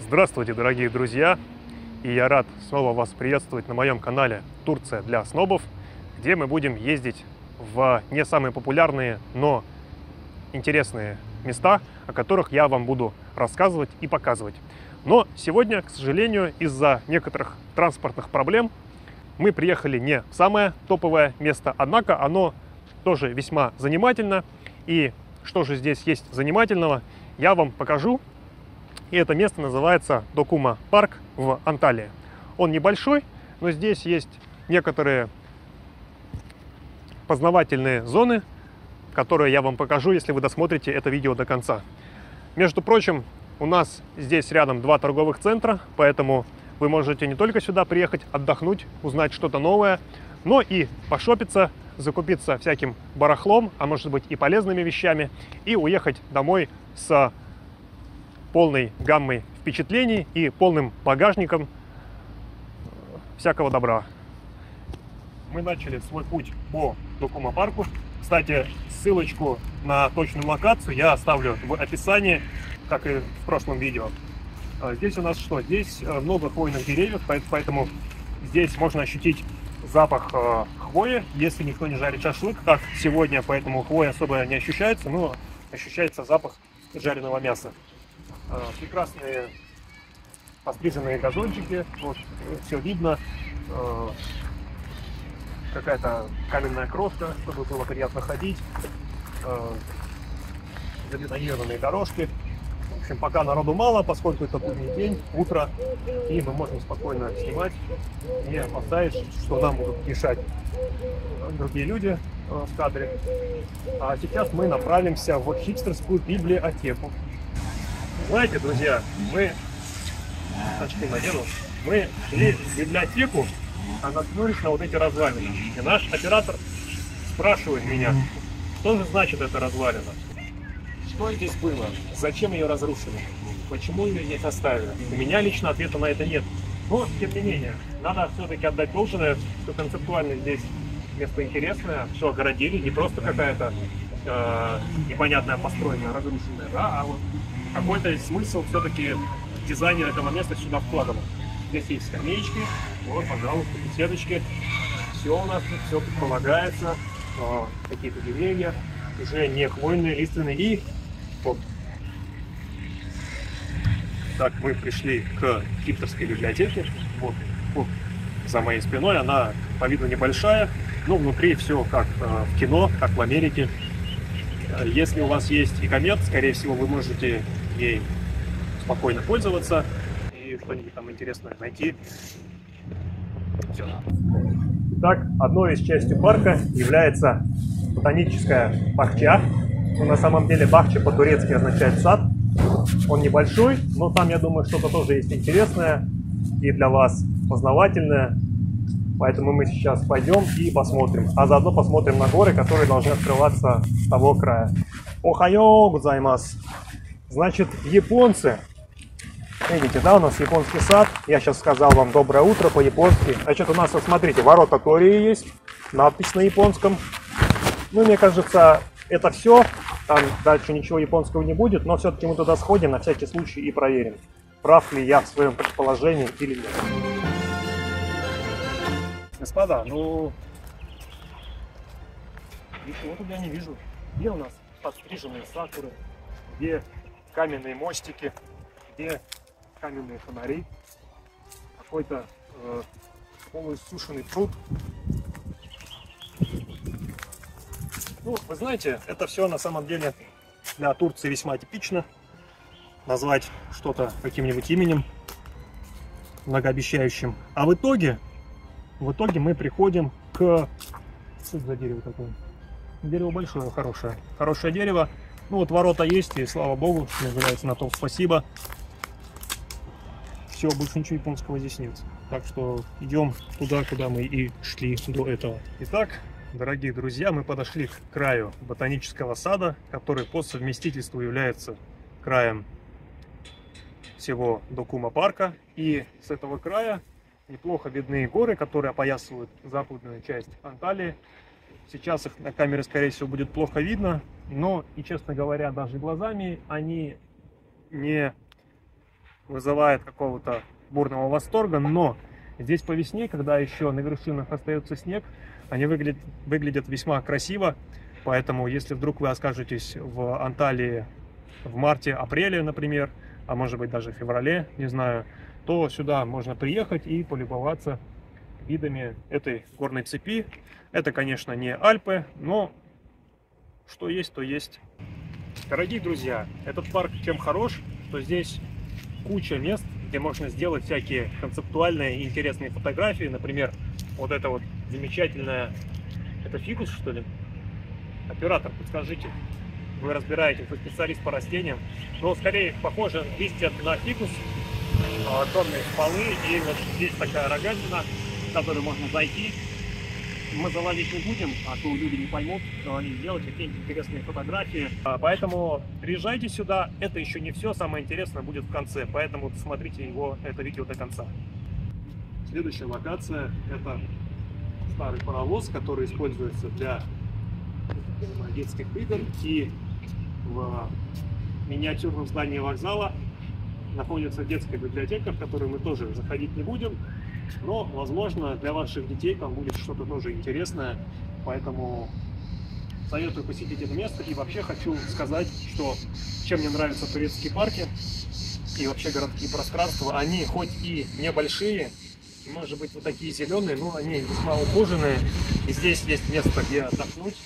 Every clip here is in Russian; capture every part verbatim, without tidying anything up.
Здравствуйте, дорогие друзья! И я рад снова вас приветствовать на моем канале «Турция для снобов», где мы будем ездить в не самые популярные, но интересные места, о которых я вам буду рассказывать и показывать. Но сегодня, к сожалению, из-за некоторых транспортных проблем мы приехали не в самое топовое место, однако оно тоже весьма занимательно. И что же здесь есть занимательного, я вам покажу. И это место называется Dokuma Park в Анталии. Он небольшой, но здесь есть некоторые познавательные зоны, которые я вам покажу, если вы досмотрите это видео до конца. Между прочим, у нас здесь рядом два торговых центра, поэтому вы можете не только сюда приехать, отдохнуть, узнать что-то новое, но и пошопиться, закупиться всяким барахлом, а может быть и полезными вещами, и уехать домой с полной гаммой впечатлений и полным багажником всякого добра. Мы начали свой путь по Dokuma Парку. Кстати, ссылочку на точную локацию я оставлю в описании, как и в прошлом видео. Здесь у нас что? Здесь много хвойных деревьев, поэтому здесь можно ощутить запах хвои, если никто не жарит шашлык, как сегодня, поэтому хвоя особо не ощущается, но ощущается запах жареного мяса. Прекрасные постриженные газончики, вот все видно, какая-то каменная крошка, чтобы было приятно ходить, забетонированные дорожки. В общем, пока народу мало, поскольку это будний день, утро, и мы можем спокойно снимать, не опасаясь, что нам будут мешать другие люди в кадре. А сейчас мы направимся в хипстерскую библиотеку. Знаете, друзья, мы, очки надену, мы шли в библиотеку, а наткнулись на вот эти развалины. И наш оператор спрашивает меня, что же значит эта развалина? Что здесь было? Зачем ее разрушили? Почему ее здесь оставили? У меня лично ответа на это нет. Но, тем не менее, надо все-таки отдать должное, что концептуально здесь место интересное, все огородили, не просто какая-то э, непонятная постройка, разрушенная, да, а вот какой-то смысл все-таки дизайнер этого места сюда вкладывал. Здесь есть скамеечки, вот, пожалуйста, беседочки. Все у нас тут, все предполагается. Какие-то деревья, уже не хвойные, лиственные. И вот. Так, мы пришли к Киптерской библиотеке. Вот, вот за моей спиной она по виду небольшая, но внутри все как в кино, как в Америке. Если у вас есть e-коммерц, скорее всего, вы можете ей спокойно пользоваться и что-нибудь там интересное найти. Все. Так, одной из частей парка является ботаническая бахча. Но на самом деле бахча по-турецки означает сад. Он небольшой, но там, я думаю, что-то тоже есть интересное и для вас познавательное. Поэтому мы сейчас пойдем и посмотрим. А заодно посмотрим на горы, которые должны открываться с того края. Охайо гудзаймас. Значит, японцы. Видите, да, у нас японский сад. Я сейчас сказал вам доброе утро по-японски. Значит, у нас, вот смотрите, ворота Тории есть. Надпись на японском. Ну, мне кажется, это все. Там дальше ничего японского не будет. Но все-таки мы туда сходим на всякий случай и проверим, прав ли я в своем предположении или нет. Господа, ну ничего тут я не вижу. Где у нас подстриженные сакуры, где каменные мостики, где каменные фонари, какой-то э, полуиссушенный пруд. Ну, вы знаете, это все на самом деле для Турции весьма типично. Назвать что-то каким-нибудь именем многообещающим. А в итоге... В итоге мы приходим к... Что это за дерево такое? Дерево большое, хорошее. Хорошее дерево. Ну вот ворота есть, и слава богу, мне нравится, на то спасибо. Все, больше ничего японского здесь нет. Так что идем туда, куда мы и шли до этого. Итак, дорогие друзья, мы подошли к краю ботанического сада, который по совместительству является краем всего Dokuma парка. И с этого края неплохо видны горы, которые опоясывают западную часть Анталии. Сейчас их на камере, скорее всего, будет плохо видно, но и, честно говоря, даже глазами они не вызывает какого-то бурного восторга, но здесь по весне, когда еще на вершинах остается снег, они выглядят, выглядят весьма красиво, поэтому если вдруг вы окажетесь в Анталии в марте-апреле, например, а может быть даже в феврале, не знаю, то сюда можно приехать и полюбоваться видами этой горной цепи. Это, конечно, не Альпы, но что есть, то есть. Дорогие друзья, этот парк чем хорош, что здесь куча мест, где можно сделать всякие концептуальные и интересные фотографии. Например, вот это вот замечательная... Это фикус, что ли? Оператор, подскажите. Вы разбираетесь, вы специалист по растениям. Но скорее похоже листья на фикус, тонные стволы. И вот здесь такая рогатина, в которую можно зайти. Мы залазить не будем, а то люди не поймут, что они делают какие-нибудь интересные фотографии. Поэтому приезжайте сюда, это еще не все, самое интересное будет в конце, поэтому смотрите его, это видео до конца. Следующая локация – это старый паровоз, который используется для детских игр. И в миниатюрном здании вокзала находится детская библиотека, в которую мы тоже заходить не будем. Но, возможно, для ваших детей там будет что-то тоже интересное, поэтому советую посетить это место. И вообще хочу сказать, что чем мне нравятся турецкие парки и вообще городские пространства, они хоть и небольшие, может быть, вот такие зеленые, но они весьма ухоженные. И здесь есть место, где отдохнуть,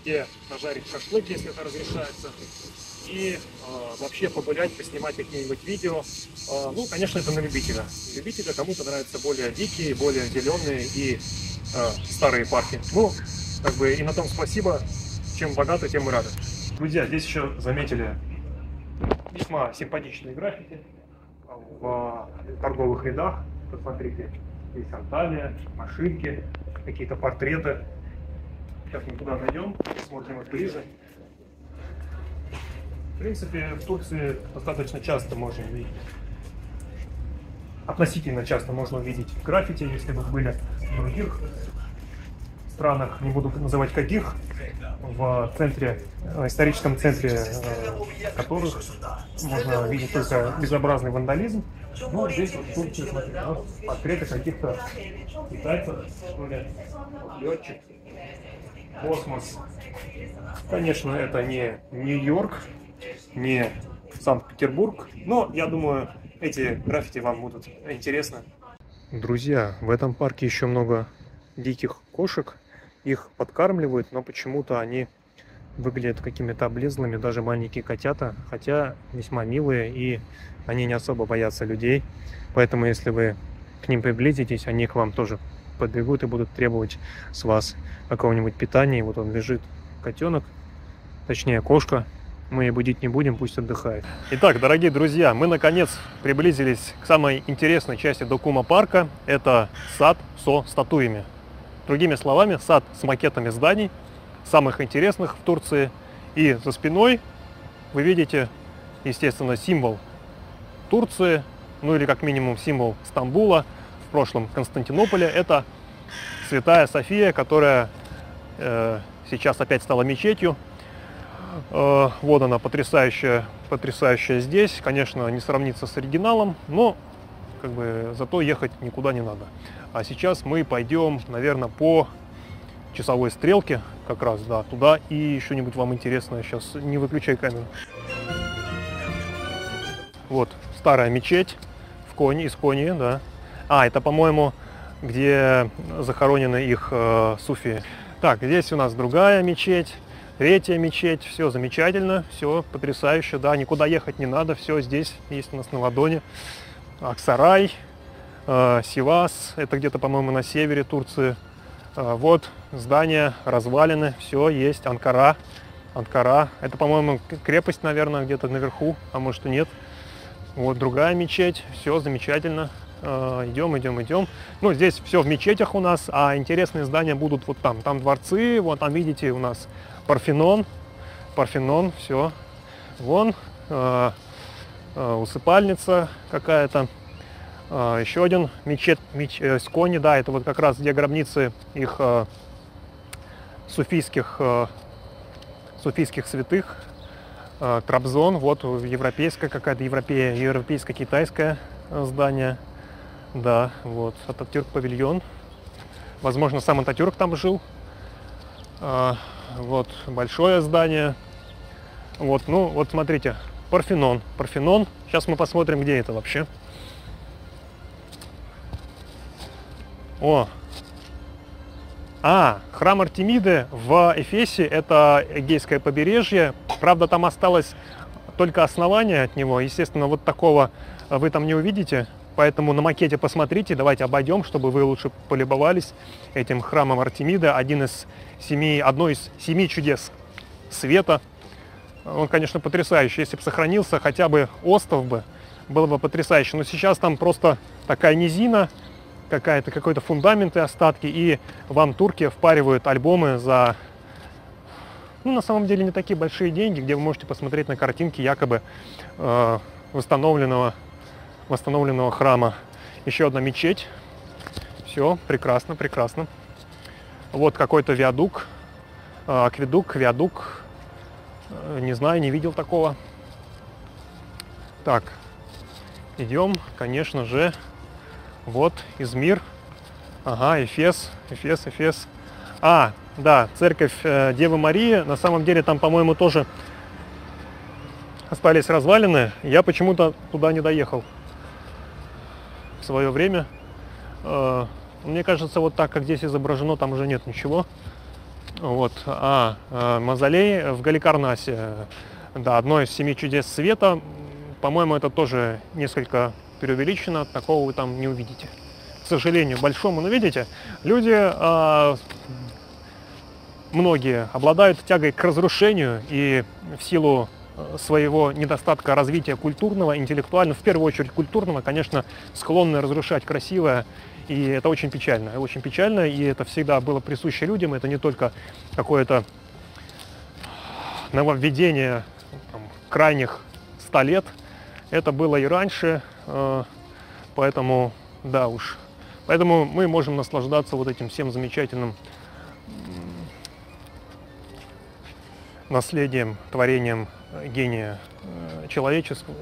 где пожарить шашлык, если это разрешается. И э, вообще погулять, поснимать какие-нибудь видео. Э, ну, конечно, это на любителя. Любителя кому-то нравятся более дикие, более зеленые и э, старые парки. Ну, как бы и на том спасибо. Чем богаты, тем и рады. Друзья, здесь еще заметили весьма симпатичные граффити в торговых рядах. Посмотрите, здесь Анталья, машинки, какие-то портреты. Сейчас мы туда зайдем, посмотрим их ближе. В принципе, в Турции достаточно часто можно увидеть, относительно часто можно увидеть граффити, если бы были в других странах, не буду называть каких, в центре, историческом центре которых можно видеть только безобразный вандализм. Но здесь вот в Турции, смотрите, у нас портреты каких-то китайцев, что ли, летчик, космос. Конечно, это не Нью-Йорк, не Санкт-Петербург, но я думаю, эти граффити вам будут интересны. Друзья, в этом парке еще много диких кошек, их подкармливают, но почему-то они выглядят какими-то облезлыми, даже маленькие котята, хотя весьма милые, и они не особо боятся людей, поэтому если вы к ним приблизитесь, они к вам тоже подбегут и будут требовать с вас какого-нибудь питания. Вот он лежит, котенок, точнее кошка. Мы ее будить не будем, пусть отдыхает. Итак, дорогие друзья, мы наконец приблизились к самой интересной части Dokuma парка. Это сад со статуями. Другими словами, сад с макетами зданий, самых интересных в Турции. И за спиной вы видите, естественно, символ Турции, ну или как минимум символ Стамбула, в прошлом Константинополя. Это Святая София, которая э, сейчас опять стала мечетью. Вот она, потрясающая, потрясающая здесь. Конечно, не сравнится с оригиналом, но как бы зато ехать никуда не надо. А сейчас мы пойдем, наверное, по часовой стрелке как раз, да, туда. И еще нибудь вам интересное. Сейчас не выключай камеру. Вот старая мечеть в Конь, из Кони, да. А, это, по-моему, где захоронены их э, суфии. Так, здесь у нас другая мечеть. Третья мечеть, все замечательно, все потрясающе, да, никуда ехать не надо, все здесь есть у нас на ладони. Аксарай, э, Сивас, это где-то, по-моему, на севере Турции. Э, вот здания развалины, все есть. Анкара, Анкара, это, по-моему, крепость, наверное, где-то наверху, а может и нет. Вот другая мечеть, все замечательно. Э, идем, идем, идем. Ну, здесь все в мечетях у нас, а интересные здания будут вот там. Там дворцы, вот там, видите, у нас... Парфенон, Парфенон, все. Вон э, э, усыпальница какая-то. Э, еще один мечеть, меч, э, с Кони, да, это вот как раз где гробницы их э, суфийских, э, суфийских святых. Трабзон, вот европейская какая-то, европейско-китайское здание. Да, вот, Ататюрк-павильон. Возможно, сам Ататюрк там жил. А, вот, большое здание. Вот, ну, вот смотрите, Парфенон. Парфенон. Сейчас мы посмотрим, где это вообще. О! А, храм Артемиды в Эфесе, это Эгейское побережье. Правда, там осталось только основание от него. Естественно, вот такого вы там не увидите. Поэтому на макете посмотрите, давайте обойдем, чтобы вы лучше полюбовались этим храмом Артемиды. Один из семи, одно из семи чудес света. Он, конечно, потрясающий. Если бы сохранился хотя бы остов бы, было бы потрясающе. Но сейчас там просто такая низина, какая-то, какой-то фундамент и остатки, и вам турки впаривают альбомы за, ну, на самом деле, не такие большие деньги, где вы можете посмотреть на картинки якобы э, восстановленного, восстановленного храма. Еще одна мечеть. Все, прекрасно, прекрасно. Вот какой-то виадук, э, акведук, виадук. Э, не знаю, не видел такого. Так, идем, конечно же. Вот, Измир, ага, Эфес, Эфес, Эфес. А, да, церковь э, Девы Марии. На самом деле там, по-моему, тоже остались развалины. Я почему-то туда не доехал в свое время. Э, мне кажется, вот так, как здесь изображено, там уже нет ничего. Вот, а, э, мавзолей в Галикарнасе. Да, одно из семи чудес света. По-моему, это тоже несколько... преувеличено, такого вы там не увидите. К сожалению, большому, но видите, люди, э, многие обладают тягой к разрушению и в силу своего недостатка развития культурного, интеллектуального, в первую очередь культурного, конечно, склонны разрушать красивое, и это очень печально, очень печально, и это всегда было присуще людям, это не только какое-то нововведение там, крайних ста лет, это было и раньше, поэтому, да уж, поэтому мы можем наслаждаться вот этим всем замечательным наследием, творением гения, человеческого,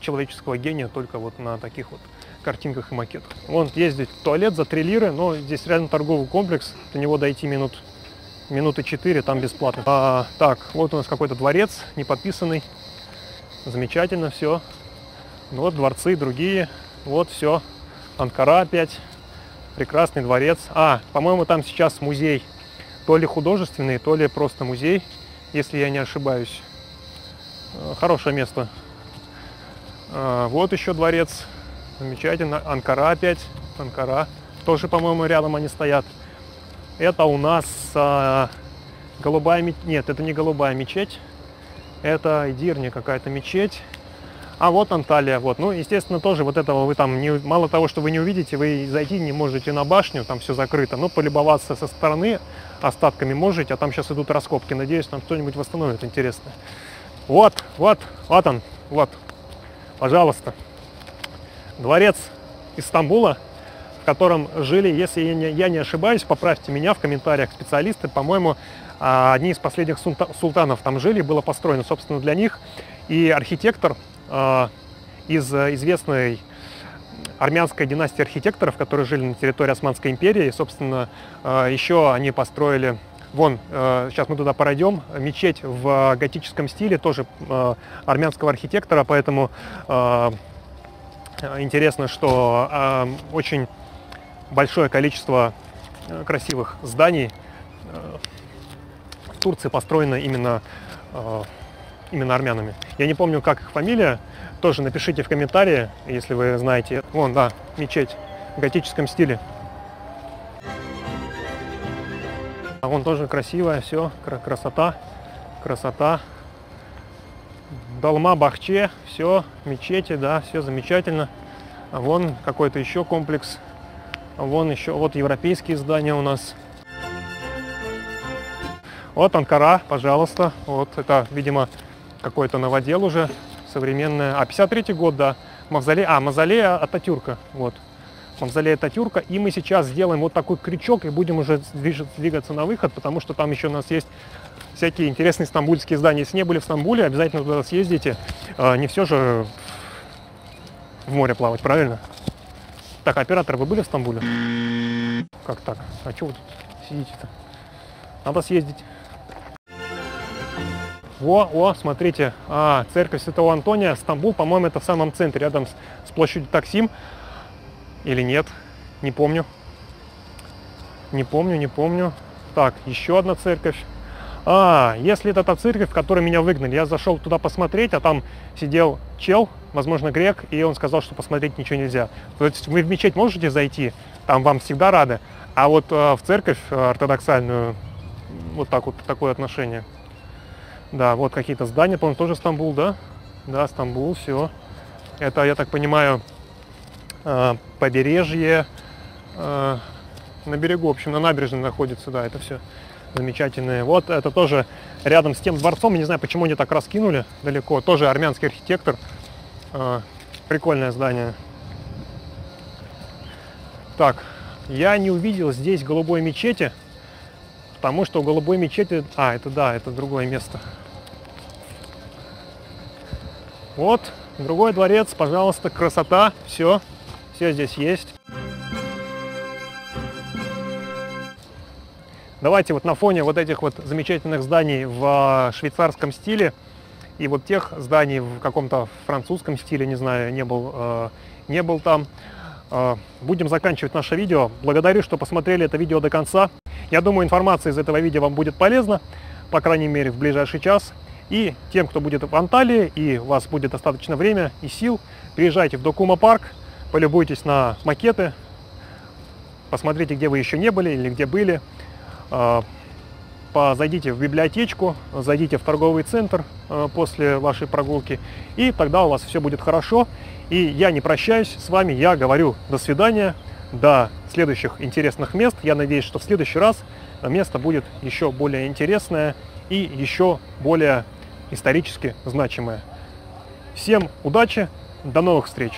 человеческого гения, только вот на таких вот картинках и макетах. Вон есть здесь туалет за три лиры, но здесь реально торговый комплекс, до него дойти минут, минуты четыре, там бесплатно. А, так, вот у нас какой-то дворец, не подписанный, замечательно все. Вот дворцы другие, вот все, Анкара опять, прекрасный дворец. А, по-моему, там сейчас музей, то ли художественный, то ли просто музей, если я не ошибаюсь. Хорошее место. Вот еще дворец, замечательно, Анкара опять, Анкара, тоже, по-моему, рядом они стоят. Это у нас а, голубая мечеть, нет, это не голубая мечеть, это Идирня какая-то мечеть. А вот Анталья, вот, ну, естественно, тоже вот этого вы там, не, мало того, что вы не увидите, вы зайти не можете на башню, там все закрыто, но полюбоваться со стороны остатками можете, а там сейчас идут раскопки, надеюсь, там что-нибудь восстановят интересное. Вот, вот, вот он, вот, пожалуйста, дворец из Стамбула, в котором жили, если я не, я не ошибаюсь, поправьте меня в комментариях специалисты, по-моему, одни из последних султанов там жили, было построено, собственно, для них, и архитектор из известной армянской династии архитекторов, которые жили на территории Османской империи. И, собственно, еще они построили, вон, сейчас мы туда пройдем, мечеть в готическом стиле, тоже армянского архитектора, поэтому интересно, что очень большое количество красивых зданий в Турции построено именно именно армянами. Я не помню, как их фамилия, тоже напишите в комментарии, если вы знаете. Вон, да, мечеть в готическом стиле. А вон тоже красивая, все, красота, красота. Долма бахче, все, мечети, да, все замечательно. А вон какой-то еще комплекс, а вон еще, вот европейские здания у нас. Вот Анкара, пожалуйста, вот это, видимо, какой-то новодел уже, современная. А, пятьдесят третий год, да. Мавзолей, а, мавзолей Ататюрка. Вот. Мавзолей Ататюрка. И мы сейчас сделаем вот такой крючок и будем уже двигаться на выход, потому что там еще у нас есть всякие интересные стамбульские здания. Если не были в Стамбуле, обязательно туда съездите. Не все же в море плавать, правильно? Так, оператор, вы были в Стамбуле? Как так? А чего вы тут сидите-то? Надо съездить. Во, о, смотрите, а, церковь Святого Антония, Стамбул, по-моему, это в самом центре, рядом с, с площадью Таксим. Или нет? Не помню. Не помню, не помню. Так, еще одна церковь. А, если это та церковь, в которой меня выгнали, я зашел туда посмотреть, а там сидел чел, возможно, грек, и он сказал, что посмотреть ничего нельзя. То есть вы в мечеть можете зайти, там вам всегда рады, а вот э, в церковь ортодоксальную вот так вот, такое отношение. Да, вот какие-то здания, по-моему, тоже Стамбул, да? Да, Стамбул, все. Это, я так понимаю, побережье, на берегу, в общем, на набережной находится, да, это все замечательное. Вот это тоже рядом с тем дворцом, я не знаю, почему они так раскинули далеко, тоже армянский архитектор, прикольное здание. Так, я не увидел здесь голубой мечети. Потому что у голубой мечети... А, это да, это другое место. Вот, другой дворец, пожалуйста, красота, все, все здесь есть. Давайте вот на фоне вот этих вот замечательных зданий в швейцарском стиле и вот тех зданий в каком-то французском стиле, не знаю, не был, не был там, будем заканчивать наше видео. Благодарю, что посмотрели это видео до конца. Я думаю, информация из этого видео вам будет полезна, по крайней мере, в ближайший час. И тем, кто будет в Анталии, и у вас будет достаточно время и сил, приезжайте в Dokuma Park, полюбуйтесь на макеты, посмотрите, где вы еще не были или где были. Зайдите в библиотечку, зайдите в торговый центр после вашей прогулки, и тогда у вас все будет хорошо. И я не прощаюсь с вами, я говорю до свидания. До следующих интересных мест. Я надеюсь, что в следующий раз место будет еще более интересное и еще более исторически значимое. Всем удачи, до новых встреч!